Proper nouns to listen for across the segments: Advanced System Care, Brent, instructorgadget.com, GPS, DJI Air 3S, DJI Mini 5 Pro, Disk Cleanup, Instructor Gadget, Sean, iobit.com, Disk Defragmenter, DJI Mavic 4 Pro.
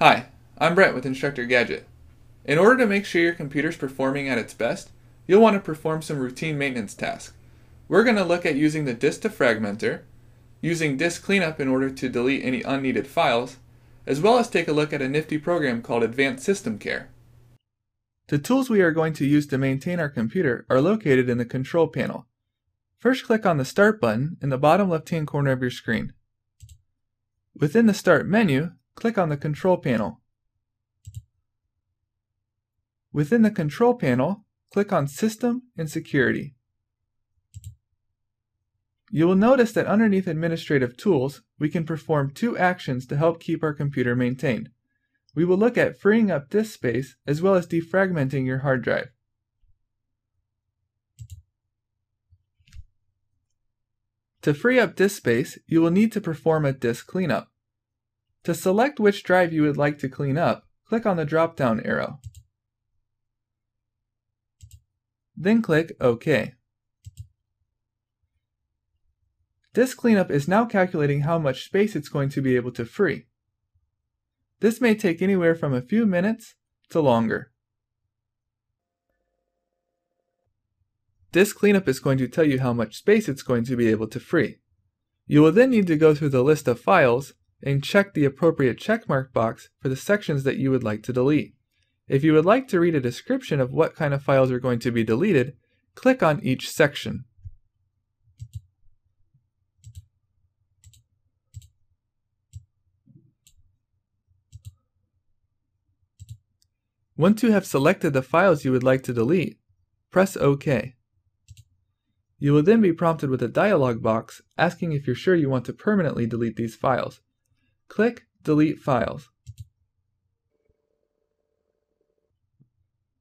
Hi, I'm Brent with Instructor Gadget. In order to make sure your computer's performing at its best, you'll want to perform some routine maintenance tasks. We're going to look at using the Disk Defragmenter, using Disk Cleanup in order to delete any unneeded files, as well as take a look at a nifty program called Advanced System Care. The tools we are going to use to maintain our computer are located in the control panel. First, click on the Start button in the bottom left-hand corner of your screen. Within the Start menu, click on the Control Panel. Within the Control Panel, click on System and Security. You will notice that underneath Administrative Tools, we can perform two actions to help keep our computer maintained. We will look at freeing up disk space as well as defragmenting your hard drive. To free up disk space, you will need to perform a disk cleanup. To select which drive you would like to clean up, click on the drop-down arrow. Then click OK. Disk Cleanup is now calculating how much space it's going to be able to free. This may take anywhere from a few minutes to longer. Disk Cleanup is going to tell you how much space it's going to be able to free. You will then need to go through the list of files and check the appropriate checkmark box for the sections that you would like to delete. If you would like to read a description of what kind of files are going to be deleted, click on each section. Once you have selected the files you would like to delete, press OK. You will then be prompted with a dialog box asking if you're sure you want to permanently delete these files. Click Delete Files.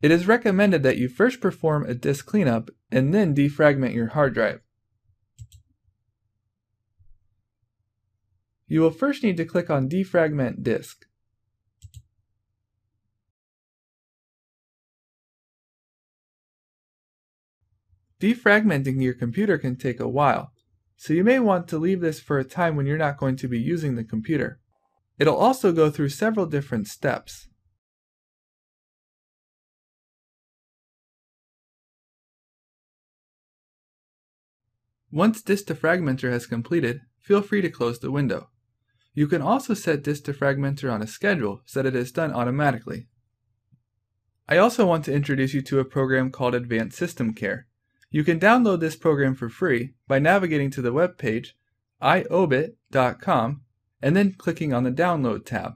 It is recommended that you first perform a disk cleanup and then defragment your hard drive. You will first need to click on Defragment Disk. Defragmenting your computer can take a while, so you may want to leave this for a time when you're not going to be using the computer. It'll also go through several different steps. Once Disk Defragmenter has completed, feel free to close the window. You can also set Disk Defragmenter on a schedule so that it is done automatically. I also want to introduce you to a program called Advanced System Care. You can download this program for free by navigating to the web page iobit.com and then clicking on the Download tab.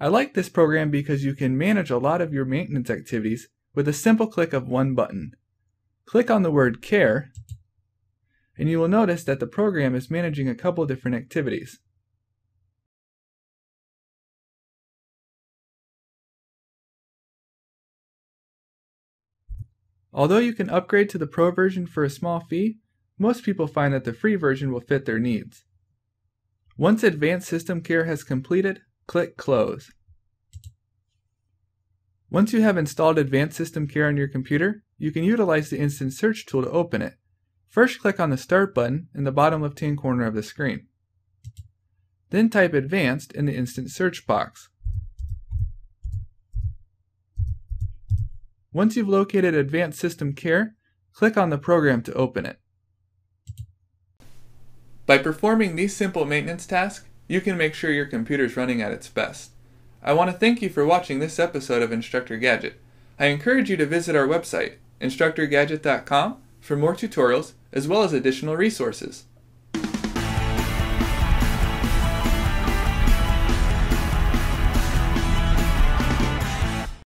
I like this program because you can manage a lot of your maintenance activities with a simple click of one button. Click on the word Care and you will notice that the program is managing a couple different activities. Although you can upgrade to the Pro version for a small fee, most people find that the free version will fit their needs. Once Advanced System Care has completed, click Close. Once you have installed Advanced System Care on your computer, you can utilize the Instant Search tool to open it. First, click on the Start button in the bottom left-hand corner of the screen. Then type Advanced in the Instant Search box. Once you've located Advanced System Care, click on the program to open it. By performing these simple maintenance tasks, you can make sure your computer is running at its best. I want to thank you for watching this episode of Instructor Gadget. I encourage you to visit our website, instructorgadget.com, for more tutorials as well as additional resources.